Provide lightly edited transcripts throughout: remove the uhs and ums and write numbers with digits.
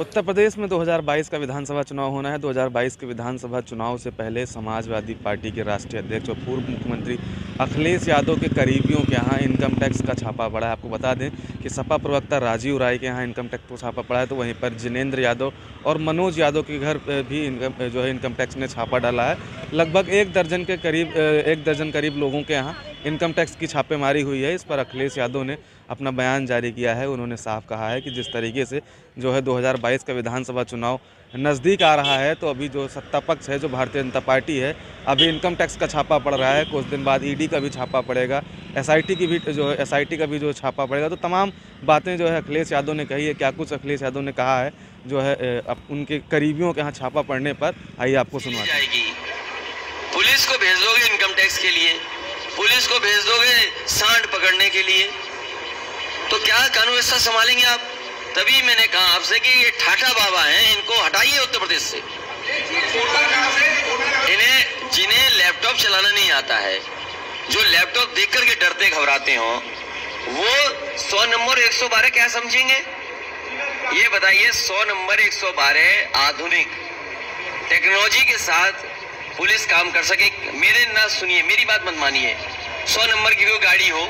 उत्तर प्रदेश में 2022 का विधानसभा चुनाव होना है। 2022 के विधानसभा चुनाव से पहले समाजवादी पार्टी के राष्ट्रीय अध्यक्ष और पूर्व मुख्यमंत्री अखिलेश यादव के करीबियों के यहाँ इनकम टैक्स का छापा पड़ा है। आपको बता दें कि सपा प्रवक्ता राजीव राय के यहाँ इनकम टैक्स को छापा पड़ा है, तो वहीं पर जिनेन्द्र यादव और मनोज यादव के घर भी इनकम टैक्स ने छापा डाला है। लगभग एक दर्जन करीब लोगों के यहाँ इनकम टैक्स की छापेमारी हुई है। इस पर अखिलेश यादव ने अपना बयान जारी किया है। उन्होंने साफ कहा है कि जिस तरीके से 2022 का विधानसभा चुनाव नज़दीक आ रहा है, तो अभी जो सत्ता पक्ष है, जो भारतीय जनता पार्टी है, अभी इनकम टैक्स का छापा पड़ रहा है। कुछ दिन बाद ईडी का भी छापा पड़ेगा, एसआईटी का भी छापा पड़ेगा। तो तमाम बातें अखिलेश यादव ने कही है। क्या कुछ अखिलेश यादव ने कहा है उनके करीबियों के यहाँ छापा पड़ने पर, आइए आपको सुनवा जाएगी। पुलिस को भेज दोगे इनकम टैक्स के लिए, पुलिस को भेज दोगे सांड पकड़ने के लिए, तो क्या कानून व्यवस्था संभालेंगे आप? तभी मैंने कहा आपसे कि ये ठाठा बाबा हैं, इनको हटाइए उत्तर प्रदेश से। इन्हें जिन्हें लैपटॉप चलाना नहीं आता है, जो लैपटॉप देख करके डरते घबराते हो, वो 100 नंबर 112 क्या समझेंगे? ये बताइए, 100 नंबर 112 आधुनिक टेक्नोलॉजी के साथ पुलिस काम कर सके? मेरे ना सुनिए, मेरी बात मत मानिए। 100 नंबर की कोई गाड़ी हो,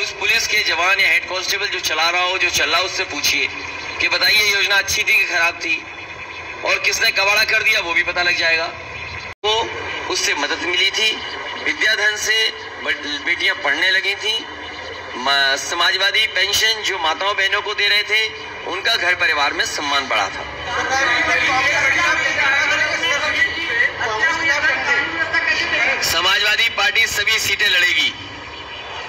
उस पुलिस के जवान या हेड कांस्टेबल जो चल रहा हो उससे पूछिए कि बताइए योजना अच्छी थी कि खराब थी, और किसने कबाड़ा कर दिया, वो भी पता लग जाएगा। तो उससे मदद मिली थी, विद्याधन से बेटियां पढ़ने लगी थी, समाजवादी पेंशन जो माताओं बहनों को दे रहे थे, उनका घर परिवार में सम्मान बढ़ा था। समाजवादी पार्टी सभी सीटें लड़ेगी।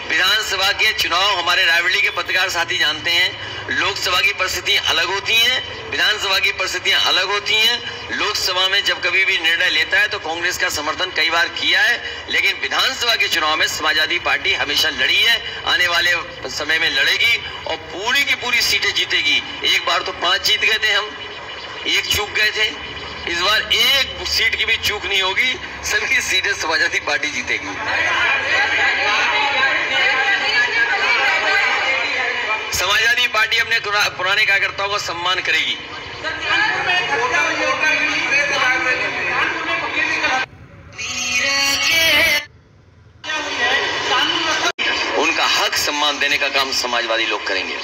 विधानसभा के चुनाव हमारे रायबरेली के पत्रकार साथी जानते हैं, लोकसभा की परिस्थितियां अलग होती हैं, विधानसभा की परिस्थितियां अलग होती हैं। लोकसभा में जब कभी भी निर्णय लेता है तो कांग्रेस का समर्थन कई बार किया है, लेकिन विधानसभा के चुनाव में समाजवादी पार्टी हमेशा लड़ी है, आने वाले समय में लड़ेगी और पूरी की पूरी सीटें जीतेगी। एक बार तो 5 जीत गए थे हम, 1 चूक गए थे। इस बार 1 सीट की भी चूक नहीं होगी, सभी सीटें समाजवादी पार्टी जीतेगी। समाजवादी पार्टी अपने पुराने कार्यकर्ताओं का सम्मान करेगी। उनका हक सम्मान देने का काम समाजवादी लोग करेंगे।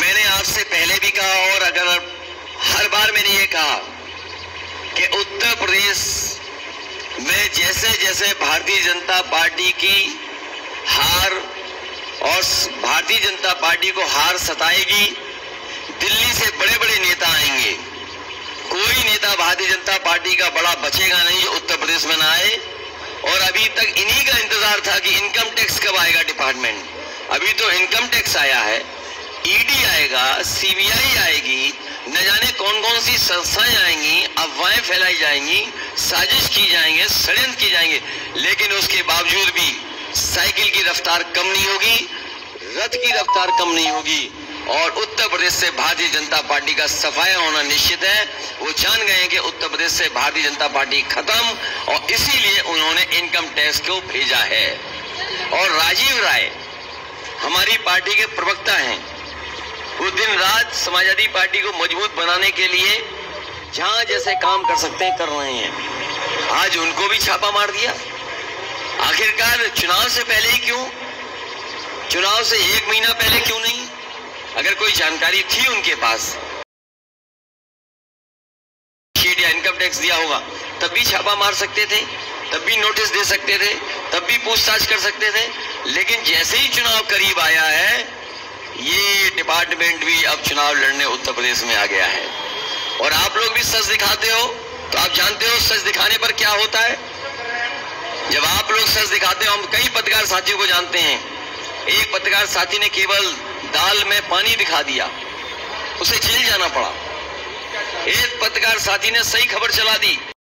मैंने आपसे पहले भी कहा, और अगर हर बार मैंने ये कहा कि उत्तर प्रदेश में जैसे जैसे भारतीय जनता पार्टी की हार और भारतीय जनता पार्टी को हार सताएगी, दिल्ली से बड़े बड़े नेता आएंगे। कोई नेता भारतीय जनता पार्टी का बड़ा बचेगा नहीं जो उत्तर प्रदेश में ना आए। और अभी तक इन्हीं का इंतजार था कि इनकम टैक्स कब आएगा डिपार्टमेंट। अभी तो इनकम टैक्स आया है, ईडी आएगा, सीबीआई आएगी, न जाने कौन कौन सी संस्थाएं आएंगी, अफवाहें फैलाई जाएंगी, साजिश की जाएंगे, षड्यंत्र की जाएंगे, लेकिन उसके बावजूद भी साइकिल की रफ्तार कम नहीं होगी, रथ की रफ्तार कम नहीं होगी। और उत्तर प्रदेश से भारतीय जनता पार्टी का सफाया होना निश्चित है। वो जान गए हैं कि उत्तर प्रदेश से भारतीय जनता पार्टी खत्म, और इसीलिए उन्होंने इनकम टैक्स को भेजा है। और राजीव राय हमारी पार्टी के प्रवक्ता हैं, वो दिन रात समाजवादी पार्टी को मजबूत बनाने के लिए जहां जैसे काम कर सकते हैं कर रहे हैं। आज उनको भी छापा मार दिया। आखिरकार चुनाव से पहले ही क्यों, चुनाव से 1 महीना पहले क्यों नहीं? अगर कोई जानकारी थी उनके पास, शीट या इनकम टैक्स दिया होगा, तब भी छापा मार सकते थे, तब भी नोटिस दे सकते थे, तब भी पूछताछ कर सकते थे। लेकिन जैसे ही चुनाव करीब आया है, ये डिपार्टमेंट भी अब चुनाव लड़ने उत्तर प्रदेश में आ गया है। और आप लोग भी सच दिखाते हो, तो आप जानते हो सच दिखाने पर क्या होता है। जब आप लोग सच दिखाते हो, हम कई पत्रकार साथियों को जानते हैं, एक पत्रकार साथी ने केवल दाल में पानी दिखा दिया, उसे जेल जाना पड़ा। एक पत्रकार साथी ने सही खबर चला दी।